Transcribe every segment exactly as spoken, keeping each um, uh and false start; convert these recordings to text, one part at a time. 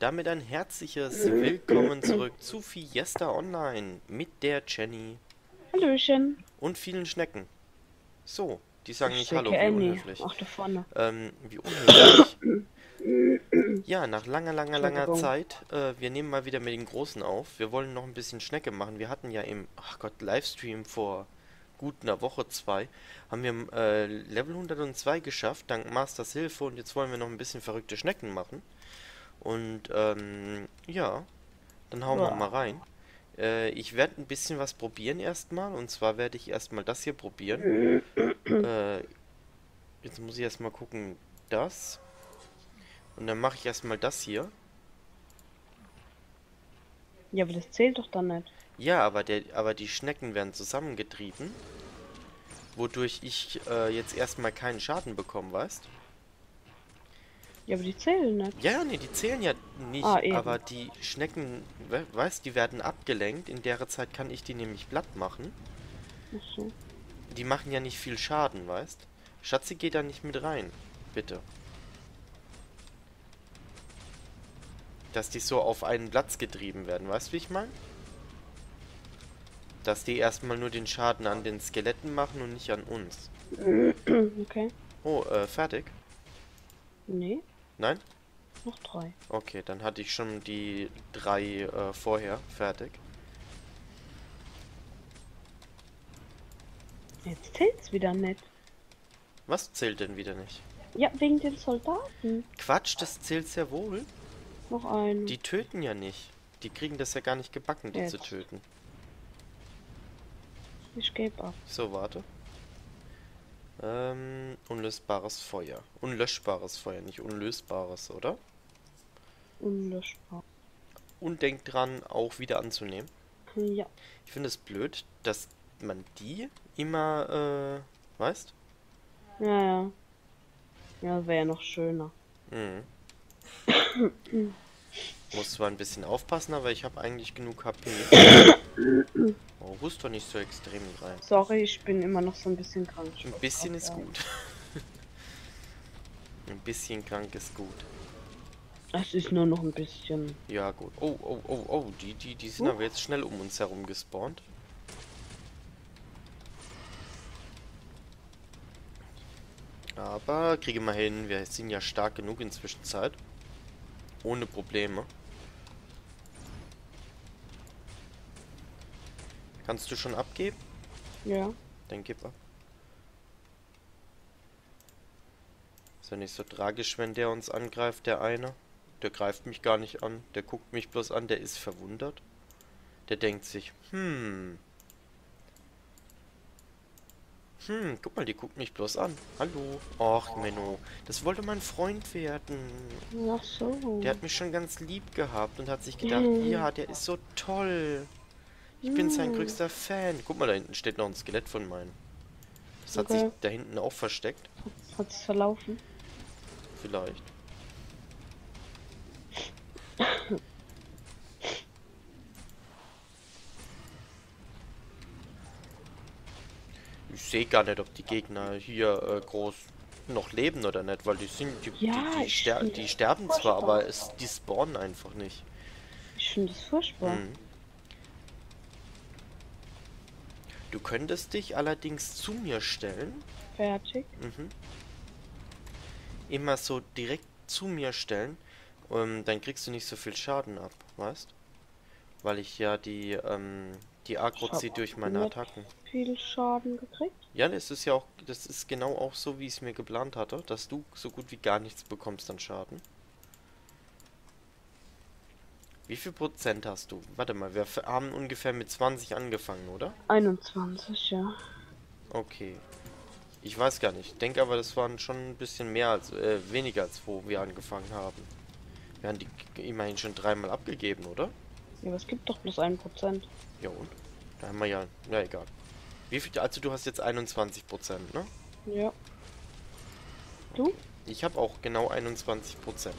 Damit ein herzliches Willkommen zurück zu Fiesta Online mit der Jenny. Hallöchen. Und vielen Schnecken. So, die sagen nicht Hallo, wie unhöflich. Ach, da vorne. Ähm, wie unhöflich. Ja, nach langer, langer, langer Zeit. Äh, wir nehmen mal wieder mit den Großen auf. Wir wollen noch ein bisschen Schnecke machen. Wir hatten ja im, ach Gott, Livestream vor gut einer Woche, zwei, haben wir äh, Level hundertzwei geschafft, dank Masters Hilfe. Und jetzt wollen wir noch ein bisschen verrückte Schnecken machen. Und, ähm, ja, dann hauen ja. wir mal rein. Äh, ich werde ein bisschen was probieren erstmal. Und zwar werde ich erstmal das hier probieren. äh, jetzt muss ich erstmal gucken, das. Und dann mache ich erstmal das hier. Ja, aber das zählt doch dann nicht. Ja, aber, der, aber die Schnecken werden zusammengetrieben. Wodurch ich äh, jetzt erstmal keinen Schaden bekomme, weißt du? Ja, aber die zählen nicht. Ja, nee, die zählen ja nicht, ah, aber die Schnecken, we weißt, die werden abgelenkt. In der Zeit kann ich die nämlich platt machen. Ach so. Die machen ja nicht viel Schaden, weißt? Schatzi, geht da nicht mit rein, bitte. Dass die so auf einen Platz getrieben werden, weißt du, wie ich meine? Dass die erstmal nur den Schaden an den Skeletten machen und nicht an uns. Okay. Oh, äh, fertig? Nee. Nein? Noch drei. Okay, dann hatte ich schon die drei äh, vorher fertig. Jetzt zählt's wieder nicht. Was zählt denn wieder nicht? Ja, wegen den Soldaten. Quatsch, das zählt sehr wohl. Noch einen. Die töten ja nicht. Die kriegen das ja gar nicht gebacken, die Jetzt. zu töten. Ich gebe ab. So, warte. Ähm, unlösbares Feuer. Unlöschbares Feuer, nicht unlösbares, oder? Unlöschbar. Und denkt dran, auch wieder anzunehmen. Ja. Ich finde es blöd, dass man die immer, äh, weißt? Ja, ja. Ja, wäre ja noch schöner. Mhm. Muss zwar ein bisschen aufpassen, aber ich habe eigentlich genug H P. Oh, rust doch nicht so extrem rein. Sorry, ich bin immer noch so ein bisschen krank. Ein bisschen ist gut. Ein bisschen krank ist gut. Das ist nur noch ein bisschen. Ja, gut. Oh, oh, oh, oh. Die, die, die sind uh. aber jetzt schnell um uns herum gespawnt. Aber kriege mal hin. Wir sind ja stark genug in Zwischenzeit. Ohne Probleme. Kannst du schon abgeben? Ja. Dann gib ab. Ist ja nicht so tragisch, wenn der uns angreift, der eine. Der greift mich gar nicht an. Der guckt mich bloß an. Der ist verwundert. Der denkt sich, hm. Hm, guck mal, die guckt mich bloß an. Hallo. Och, Menno. Das wollte mein Freund werden. Ach so. Der hat mich schon ganz lieb gehabt und hat sich gedacht, mm. ja, der ist so toll. Ich bin sein größter Fan. Guck mal, da hinten steht noch ein Skelett von meinen. Das okay. hat sich da hinten auch versteckt. Hat es verlaufen? Vielleicht. Ich sehe gar nicht, ob die Gegner hier äh, groß noch leben oder nicht, weil die sind, die, ja, die, die, ster die sterben furchtbar. zwar, aber es, die spawnen einfach nicht. Ich finde das furchtbar. Mhm. Du könntest dich allerdings zu mir stellen. Fertig. Mhm. Immer so direkt zu mir stellen. Um, dann kriegst du nicht so viel Schaden ab, weißt? Weil ich ja die, ähm, die Agro ziehe durch meine Attacken. Viel Schaden gekriegt? Ja, das ist ja auch, das ist genau auch so, wie ich es mir geplant hatte, dass du so gut wie gar nichts bekommst an Schaden. Wie viel Prozent hast du? Warte mal, wir haben ungefähr mit zwanzig angefangen, oder? einundzwanzig, ja. Okay. Ich weiß gar nicht. Ich denke aber, das waren schon ein bisschen mehr als, äh, weniger als wo wir angefangen haben. Wir haben die immerhin schon dreimal abgegeben, oder? Ja, aber es gibt doch bloß ein Prozent. Ja, und? Da haben wir ja, na egal. Wie viel, also du hast jetzt einundzwanzig Prozent, ne? Ja. Du? Ich habe auch genau einundzwanzig Prozent.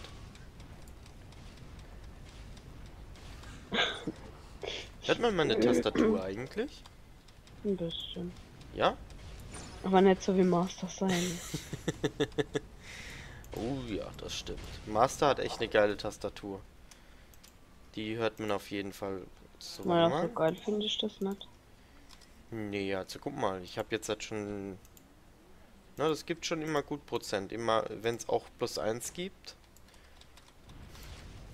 Hört man meine Tastatur eigentlich? Ein bisschen. Ja? Aber nicht so wie Master sein. Oh ja, das stimmt. Master hat echt eine geile Tastatur. Die hört man auf jeden Fall. So, naja, so geil finde ich das nicht. Nee, also guck mal, ich habe jetzt halt schon... Na, das gibt schon immer gut Prozent. Immer, wenn es auch plus eins gibt.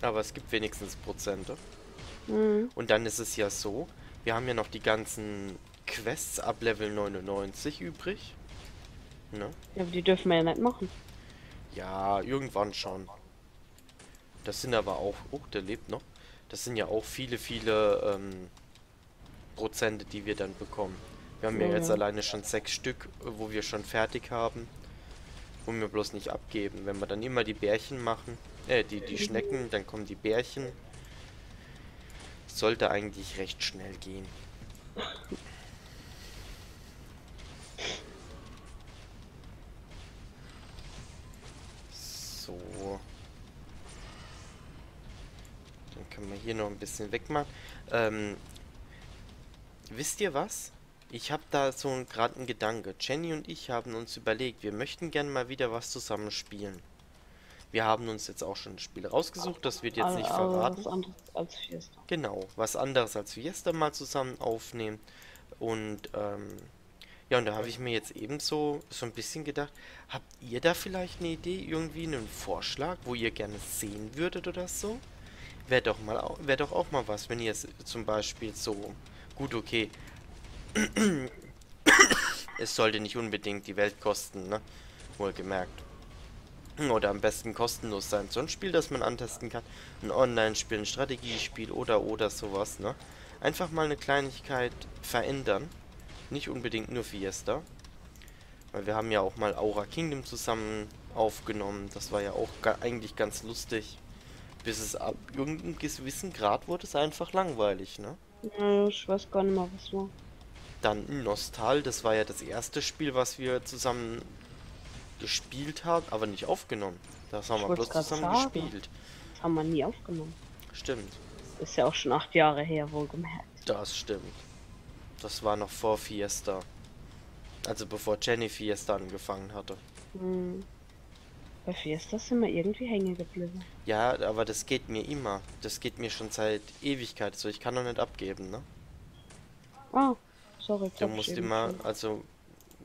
Aber es gibt wenigstens Prozente. Mhm. Und dann ist es ja so, wir haben ja noch die ganzen Quests ab Level neunundneunzig übrig. Ne? Ja, aber die dürfen wir ja nicht machen. Ja, irgendwann schon. Das sind aber auch... Oh, der lebt noch. Das sind ja auch viele, viele ähm, Prozente, die wir dann bekommen. Wir haben ja jetzt alleine schon sechs Stück, wo wir schon fertig haben. Wo wir bloß nicht abgeben. Wenn wir dann immer die Bärchen machen, äh, die, die Schnecken, dann kommen die Bärchen. Sollte eigentlich recht schnell gehen. So. Dann können wir hier noch ein bisschen wegmachen. Ähm, wisst ihr was? Ich habe da so gerade einen Gedanke. Jenny und ich haben uns überlegt, wir möchten gerne mal wieder was zusammen spielen. Wir haben uns jetzt auch schon ein Spiel rausgesucht, das wird jetzt nicht verraten. Was anderes als Fiesta. Genau, was anderes als Fiesta mal zusammen aufnehmen. Und ähm, ja, und da habe ich mir jetzt ebenso so ein bisschen gedacht, habt ihr da vielleicht eine Idee, irgendwie einen Vorschlag, wo ihr gerne sehen würdet oder so? Wäre doch mal, wäre doch auch mal was, wenn ihr es zum Beispiel so, gut, okay, es sollte nicht unbedingt die Welt kosten, ne? Wohlgemerkt. Oder am besten kostenlos sein. So ein Spiel, das man antesten kann. Ein Online-Spiel, ein Strategiespiel oder oder sowas, ne? Einfach mal eine Kleinigkeit verändern. Nicht unbedingt nur Fiesta. Weil wir haben ja auch mal Aura Kingdom zusammen aufgenommen. Das war ja auch ga- eigentlich ganz lustig. Bis es ab irgendeinem gewissen Grad wurde es einfach langweilig, ne? Ich weiß gar nicht mal, was war. Dann Nostal, das war ja das erste Spiel, was wir zusammen gespielt haben, aber nicht aufgenommen. Das haben wir bloß zusammen sagen. gespielt. Das haben wir nie aufgenommen. Stimmt. Ist ja auch schon acht Jahre her, wohlgemerkt. Das stimmt. Das war noch vor Fiesta. Also bevor Jenny Fiesta angefangen hatte. Hm. Bei Fiesta sind wir irgendwie hängen geblieben. Ja, aber das geht mir immer. Das geht mir schon seit Ewigkeit so. Ich kann doch nicht abgeben, ne? Oh. Sorry, du musst immer, kann. also,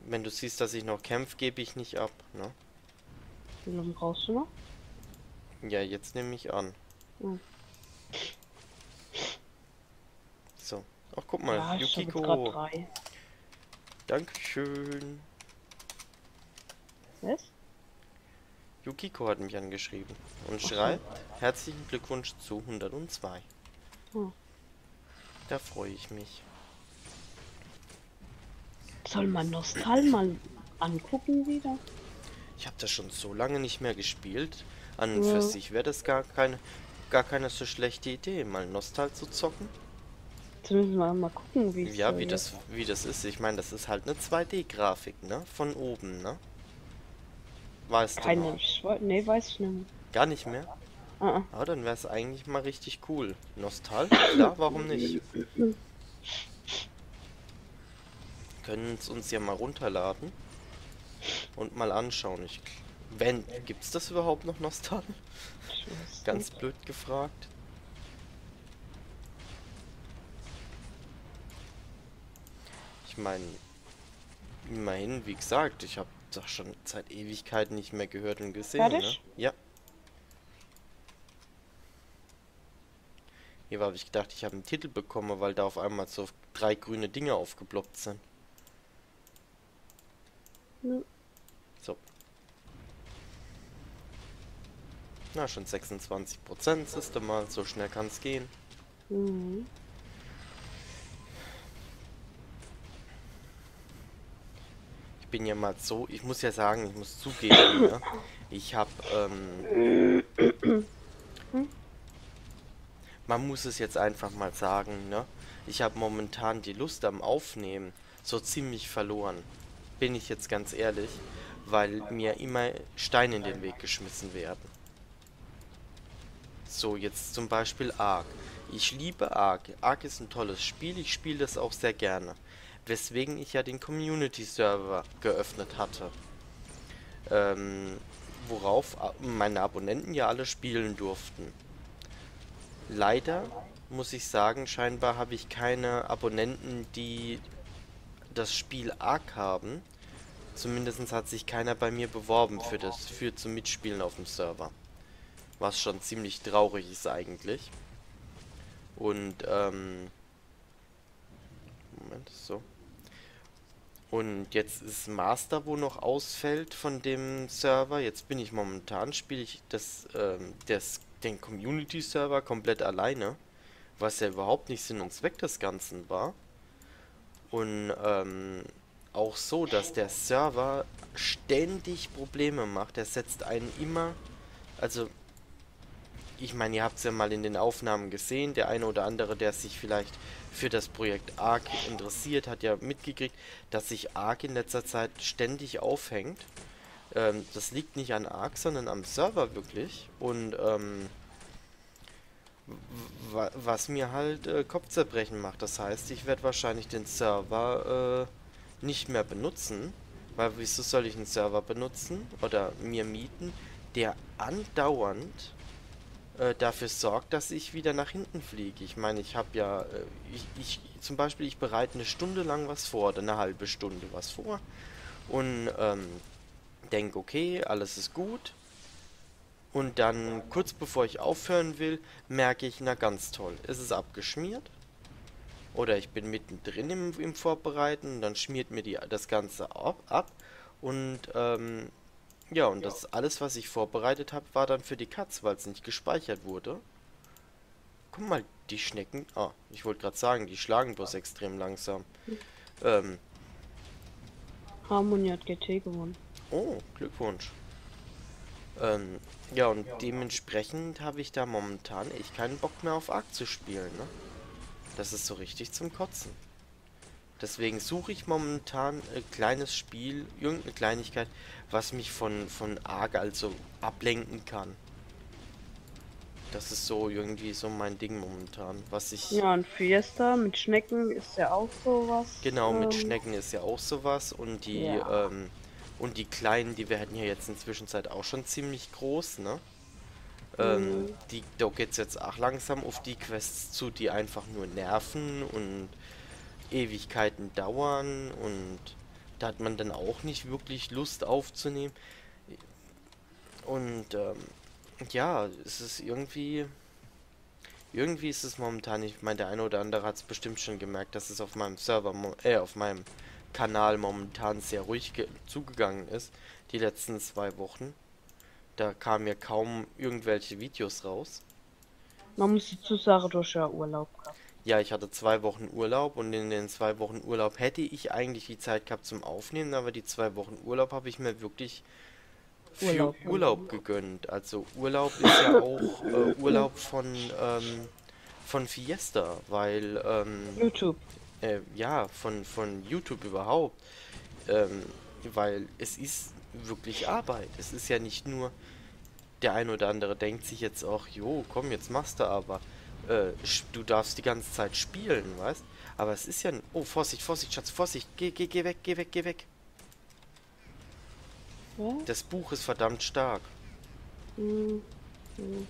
wenn du siehst, dass ich noch kämpfe, gebe ich nicht ab, ne? Wie lange brauchst du noch? Ja, jetzt nehme ich an. Hm. So. Ach, guck mal, ja, Yukiko. Drei. Dankeschön. Was? Yukiko hat mich angeschrieben und schreibt, okay. Herzlichen Glückwunsch zu hundertzwei. Hm. Da freue ich mich. Soll man Nostal mal angucken wieder? Ich habe das schon so lange nicht mehr gespielt. An und ja. für sich wäre das gar keine, gar keine so schlechte Idee, mal Nostal zu zocken. Jetzt müssen wir mal gucken, wie ja, wie das, wie das ist. Ich meine, das ist halt eine zwei D-Grafik, ne? Von oben, ne? Weißt keine, du? Ich wollt, nee, weiß ich nicht mehr. Gar nicht mehr? Ah, ah. ah dann wäre es eigentlich mal richtig cool. Nostal? Klar, warum nicht? Können es uns ja mal runterladen und mal anschauen. Ich, wenn, gibt's das überhaupt noch Nostal? Ganz blöd gefragt. Ich meine, immerhin, wie gesagt, ich habe doch schon seit Ewigkeiten nicht mehr gehört und gesehen. Fertig? Ne? Ja. Hier habe ich gedacht, ich habe einen Titel bekommen, weil da auf einmal so drei grüne Dinge aufgeploppt sind. So. Na, schon sechsundzwanzig Prozent, siehst du mal, so schnell kann es gehen. Mhm. Ich bin ja mal so, ich muss ja sagen, ich muss zugeben, ne? Ich habe, ähm... man muss es jetzt einfach mal sagen, ne? Ich habe momentan die Lust am Aufnehmen so ziemlich verloren. Bin ich jetzt ganz ehrlich, weil mir immer Steine in den Weg geschmissen werden. So, jetzt zum Beispiel ARK. Ich liebe ARK. ARK ist ein tolles Spiel, ich spiele das auch sehr gerne. Weswegen ich ja den Community-Server geöffnet hatte. Ähm, worauf meine Abonnenten ja alle spielen durften. Leider muss ich sagen, scheinbar habe ich keine Abonnenten, die das Spiel ARK haben. Zumindest hat sich keiner bei mir beworben für das für zum Mitspielen auf dem Server. Was schon ziemlich traurig ist eigentlich. Und, ähm... Moment, so. Und jetzt ist Master, wo noch ausfällt von dem Server. Jetzt bin ich momentan, spiele ich das, ähm, das, den Community-Server komplett alleine. Was ja überhaupt nicht Sinn und Zweck des Ganzen war. Und, ähm... auch so, dass der Server ständig Probleme macht. Der setzt einen immer... Also, ich meine, ihr habt es ja mal in den Aufnahmen gesehen. Der eine oder andere, der sich vielleicht für das Projekt ARK interessiert, hat ja mitgekriegt, dass sich ARK in letzter Zeit ständig aufhängt. Ähm, das liegt nicht an ARK, sondern am Server wirklich. Und, ähm... wa was mir halt äh, Kopfzerbrechen macht. Das heißt, ich werde wahrscheinlich den Server, äh... nicht mehr benutzen, weil wieso soll ich einen Server benutzen oder mir mieten, der andauernd äh, dafür sorgt, dass ich wieder nach hinten fliege. Ich meine, ich habe ja, äh, ich, ich zum Beispiel, ich bereite eine Stunde lang was vor oder eine halbe Stunde was vor und ähm, denke, okay, alles ist gut und dann kurz bevor ich aufhören will, merke ich, na ganz toll, ist es abgeschmiert. Oder ich bin mittendrin im, im Vorbereiten, dann schmiert mir die, das Ganze ab, ab. Und, ähm, ja, und das alles, was ich vorbereitet habe, war dann für die Katz, weil es nicht gespeichert wurde. Guck mal, die Schnecken... Ah, ich wollte gerade sagen, die schlagen bloß extrem langsam. Hm. Ähm. Harmony hat G T gewonnen. Oh, Glückwunsch. Ähm, ja, und dementsprechend habe ich da momentan echt keinen Bock mehr auf ARK zu spielen, ne? Das ist so richtig zum Kotzen. Deswegen suche ich momentan ein kleines Spiel, irgendeine Kleinigkeit, was mich von, von ARK also ablenken kann. Das ist so irgendwie so mein Ding momentan, was ich... Ja, und Fiesta mit Schnecken ist ja auch sowas. Genau, ähm, mit Schnecken ist ja auch sowas und die, ja. ähm, und die Kleinen, die wir hatten ja jetzt inzwischen auch schon ziemlich groß, ne? Ähm, die, da geht's jetzt auch langsam auf die Quests zu, die einfach nur nerven und Ewigkeiten dauern und da hat man dann auch nicht wirklich Lust aufzunehmen. Und ähm, ja, es ist irgendwie, irgendwie ist es momentan, ich meine, der eine oder andere hat es bestimmt schon gemerkt, dass es auf meinem Server, äh, auf meinem Kanal momentan sehr ruhig zugegangen ist, die letzten zwei Wochen. Da kamen ja kaum irgendwelche Videos raus. Man muss dazu sagen, du hast ja Urlaub gehabt. Ja, ich hatte zwei Wochen Urlaub und in den zwei Wochen Urlaub hätte ich eigentlich die Zeit gehabt zum Aufnehmen, aber die zwei Wochen Urlaub habe ich mir wirklich für Urlaub, Urlaub gegönnt. Also Urlaub ist ja auch äh, Urlaub von, ähm, von Fiesta, weil... Ähm, YouTube. Äh, ja, von, von YouTube überhaupt. Ähm, weil es ist... wirklich Arbeit. Es ist ja nicht nur, der ein oder andere denkt sich jetzt auch, jo, komm, jetzt machst du aber. Äh, du darfst die ganze Zeit spielen, weißt? Aber es ist ja, oh, Vorsicht, Vorsicht, Schatz, Vorsicht, geh, geh, geh weg, geh weg, geh weg. Ja? Das Buch ist verdammt stark. Mhm. Mhm.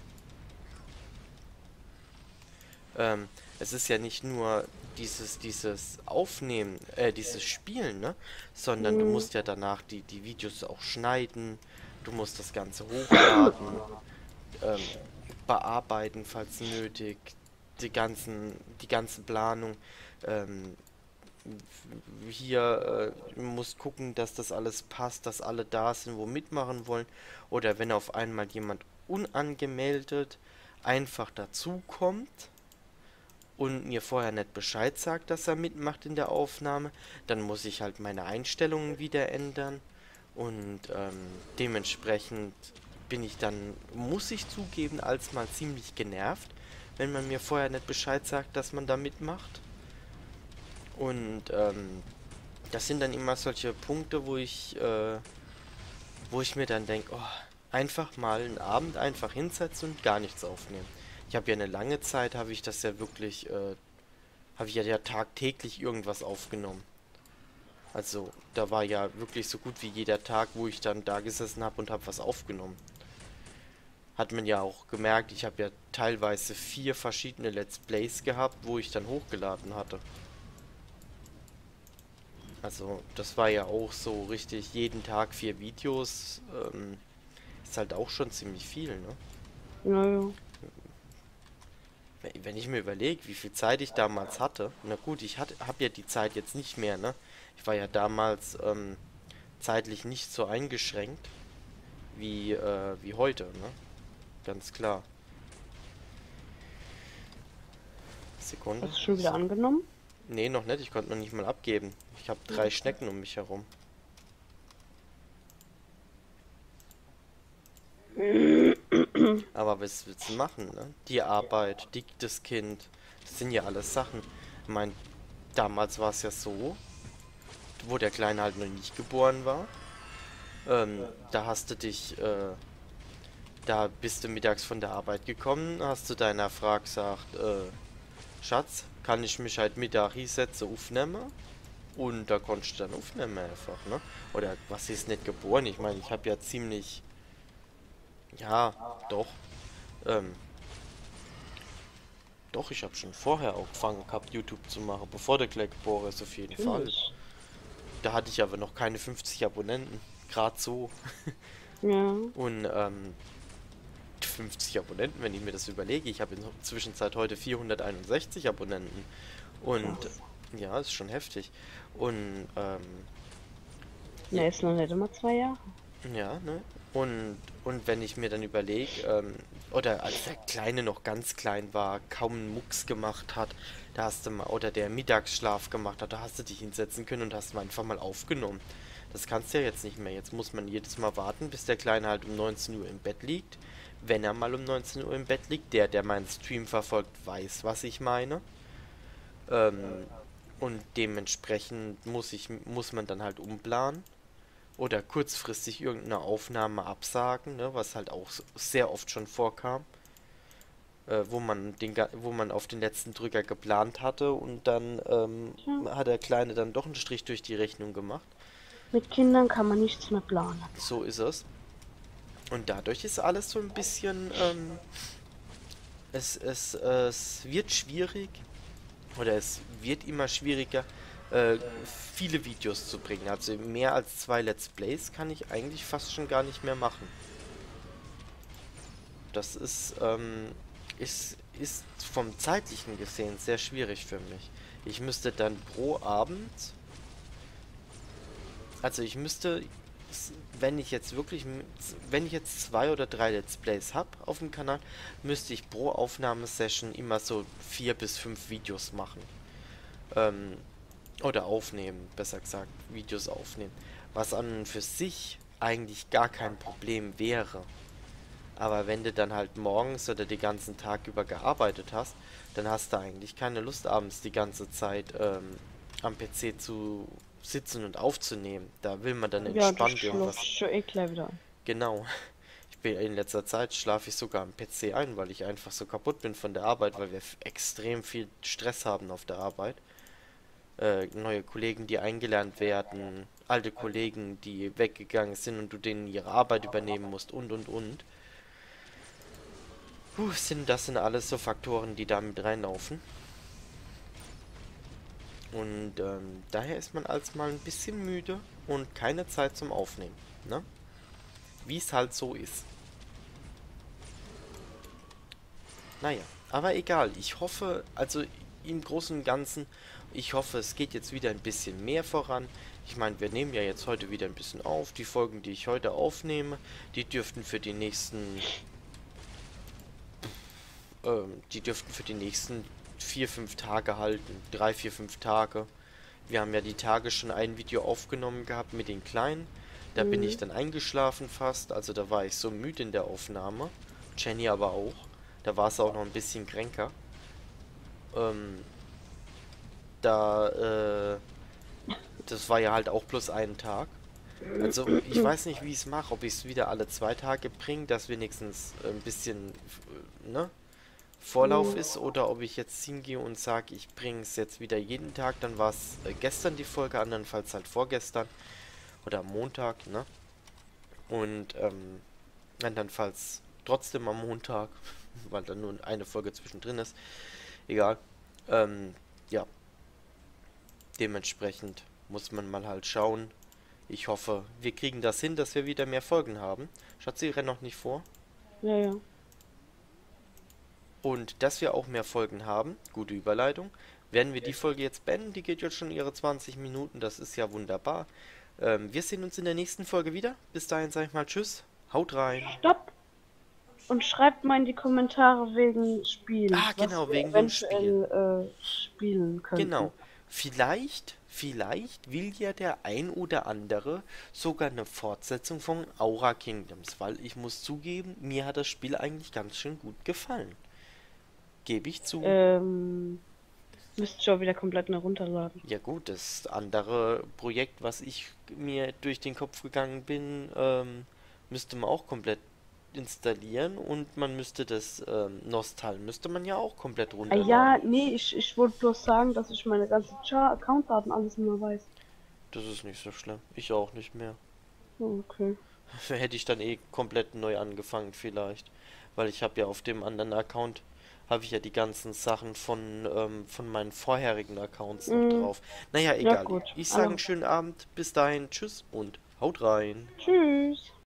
Ähm, es ist ja nicht nur dieses, dieses Aufnehmen, äh, dieses Spielen, ne? Sondern du musst ja danach die, die Videos auch schneiden, du musst das Ganze hochladen, ähm, bearbeiten, falls nötig, die ganzen, die ganze Planung, ähm, hier, äh, du musst gucken, dass das alles passt, dass alle da sind, wo mitmachen wollen, oder wenn auf einmal jemand unangemeldet einfach dazukommt, und mir vorher nicht Bescheid sagt, dass er mitmacht in der Aufnahme, dann muss ich halt meine Einstellungen wieder ändern und ähm, dementsprechend bin ich dann, muss ich zugeben, als mal ziemlich genervt, wenn man mir vorher nicht Bescheid sagt, dass man da mitmacht. Und ähm, das sind dann immer solche Punkte, wo ich, äh, wo ich mir dann denke, oh, einfach mal einen Abend einfach hinsetzen und gar nichts aufnehmen. Ich habe ja eine lange Zeit, habe ich das ja wirklich, äh, habe ich ja, ja tagtäglich irgendwas aufgenommen. Also, da war ja wirklich so gut wie jeder Tag, wo ich dann da gesessen habe und habe was aufgenommen. hat man ja auch gemerkt, ich habe ja teilweise vier verschiedene Let's Plays gehabt, wo ich dann hochgeladen hatte. Also das war ja auch so richtig, jeden Tag vier Videos, ähm, ist halt auch schon ziemlich viel, ne? Naja. Wenn ich mir überlege, wie viel Zeit ich damals hatte, na gut, ich habe ja die Zeit jetzt nicht mehr, ne? Ich war ja damals ähm, zeitlich nicht so eingeschränkt wie, äh, wie heute, ne? Ganz klar. Sekunde. Hast du schon wieder so angenommen? Nee, noch nicht. Ich konnte noch nicht mal abgeben. Ich habe drei mhm. Schnecken um mich herum. Aber was willst du machen, ne? Die Arbeit, die, das Kind, das sind ja alles Sachen. Ich meine, damals war es ja so, wo der Kleine halt noch nicht geboren war, ähm, da hast du dich, äh, da bist du mittags von der Arbeit gekommen, hast du deiner Frau gesagt, äh, Schatz, kann ich mich halt Mittag hinsetzen, aufnehmen? Und da konntest du dann aufnehmen einfach, ne? Oder was ist nicht geboren? Ich meine, ich habe ja ziemlich... Ja, doch. Ähm, doch, ich habe schon vorher auch angefangen gehabt, YouTube zu machen, bevor der Kleck geboren ist, auf jeden Fall. Da hatte ich aber noch keine fünfzig Abonnenten. Gerade so. Ja. Und ähm, fünfzig Abonnenten, wenn ich mir das überlege. Ich habe in der Zwischenzeit heute vierhunderteinundsechzig Abonnenten. Und ja, ist schon heftig. Und ähm... ja, ist noch nicht immer zwei Jahre. Ja, ne? Und, und wenn ich mir dann überlege, ähm, oder als der Kleine noch ganz klein war, kaum einen Mucks gemacht hat, da hast du mal, oder der Mittagsschlaf gemacht hat, da hast du dich hinsetzen können und hast mal einfach mal aufgenommen. Das kannst du ja jetzt nicht mehr. Jetzt muss man jedes Mal warten, bis der Kleine halt um neunzehn Uhr im Bett liegt. Wenn er mal um neunzehn Uhr im Bett liegt, der, der meinen Stream verfolgt, weiß, was ich meine. Ähm, und dementsprechend muss ich, muss man dann halt umplanen. Oder kurzfristig irgendeine Aufnahme absagen, ne, was halt auch sehr oft schon vorkam, äh, wo man den, wo man auf den letzten Drücker geplant hatte und dann ähm, ja. hat der Kleine dann doch einen Strich durch die Rechnung gemacht. Mit Kindern kann man nichts mehr planen. So ist es. Und dadurch ist alles so ein bisschen, ähm, es, es, es wird schwierig, oder es wird immer schwieriger, viele Videos zu bringen. Also mehr als zwei Let's Plays kann ich eigentlich fast schon gar nicht mehr machen. Das ist, ähm, ist, ist vom zeitlichen gesehen sehr schwierig für mich. Ich müsste dann pro Abend, also ich müsste, wenn ich jetzt wirklich, wenn ich jetzt zwei oder drei Let's Plays habe auf dem Kanal, müsste ich pro Aufnahmesession immer so vier bis fünf Videos machen. Ähm, Oder aufnehmen, besser gesagt, Videos aufnehmen. Was an und für sich eigentlich gar kein Problem wäre. Aber wenn du dann halt morgens oder den ganzen Tag über gearbeitet hast, dann hast du eigentlich keine Lust, abends die ganze Zeit ähm, am P C zu sitzen und aufzunehmen. Da will man dann entspannt ja, irgendwas. Schon genau. Ich bin in letzter Zeit, schlafe ich sogar am P C ein, weil ich einfach so kaputt bin von der Arbeit, weil wir extrem viel Stress haben auf der Arbeit. Neue Kollegen, die eingelernt werden, alte Kollegen, die weggegangen sind und du denen ihre Arbeit übernehmen musst und und und. Puh, sind, das sind alles so Faktoren, die da mit reinlaufen. Und ähm, daher ist man als mal ein bisschen müde und keine Zeit zum Aufnehmen, ne? Wie es halt so ist. Naja, aber egal, ich hoffe, also im Großen und Ganzen, ich hoffe, es geht jetzt wieder ein bisschen mehr voran. Ich meine, wir nehmen ja jetzt heute wieder ein bisschen auf. Die Folgen, die ich heute aufnehme, die dürften für die nächsten... Ähm, die dürften für die nächsten vier, fünf Tage halten. drei, vier, fünf Tage. Wir haben ja die Tage schon ein Video aufgenommen gehabt mit den Kleinen. Da mhm. bin ich dann eingeschlafen fast. Also da war ich so müde in der Aufnahme. Jenny aber auch. Da war es auch noch ein bisschen kränker. Ähm... Da, äh, das war ja halt auch bloß einen Tag. Also, ich weiß nicht, wie ich es mache. Ob ich es wieder alle zwei Tage bringe, dass wenigstens ein bisschen, ne, Vorlauf ist. Oder ob ich jetzt hingehe und sage, ich bringe es jetzt wieder jeden Tag. Dann war es äh, gestern die Folge, andernfalls halt vorgestern. Oder am Montag, ne. Und, ähm, andernfalls trotzdem am Montag, weil dann nur eine Folge zwischendrin ist. Egal. Ähm, ja. Dementsprechend muss man mal halt schauen. Ich hoffe, wir kriegen das hin, dass wir wieder mehr Folgen haben. Schatzi, renn noch nicht vor. Ja, ja. Und dass wir auch mehr Folgen haben, gute Überleitung, werden wir die Folge jetzt beenden. Die geht jetzt schon ihre zwanzig Minuten, das ist ja wunderbar. Ähm, wir sehen uns in der nächsten Folge wieder. Bis dahin sage ich mal tschüss, haut rein. Stopp! Und schreibt mal in die Kommentare wegen Spielen. Ah, genau, was wegen wir eventuell, dem Spiel. Äh, spielen können. Genau. Vielleicht, vielleicht will ja der ein oder andere sogar eine Fortsetzung von Aura Kingdoms, weil ich muss zugeben, mir hat das Spiel eigentlich ganz schön gut gefallen. Gebe ich zu. Ähm, müsst schon wieder komplett mehr runterladen. Ja gut, das andere Projekt, was ich mir durch den Kopf gegangen bin, ähm, müsste man auch komplett installieren und man müsste das ähm, Nostal müsste man ja auch komplett runterladen. Ja, nee, ich, ich wollte bloß sagen, dass ich meine ganzen Account-Daten alles nur weiß. Das ist nicht so schlimm. Ich auch nicht mehr. Okay. Hätte ich dann eh komplett neu angefangen vielleicht. Weil ich habe ja auf dem anderen Account habe ich ja die ganzen Sachen von ähm, von meinen vorherigen Accounts mm. noch drauf. Naja, egal. Ja, ich sage also. Einen schönen Abend. Bis dahin. Tschüss und haut rein. Tschüss.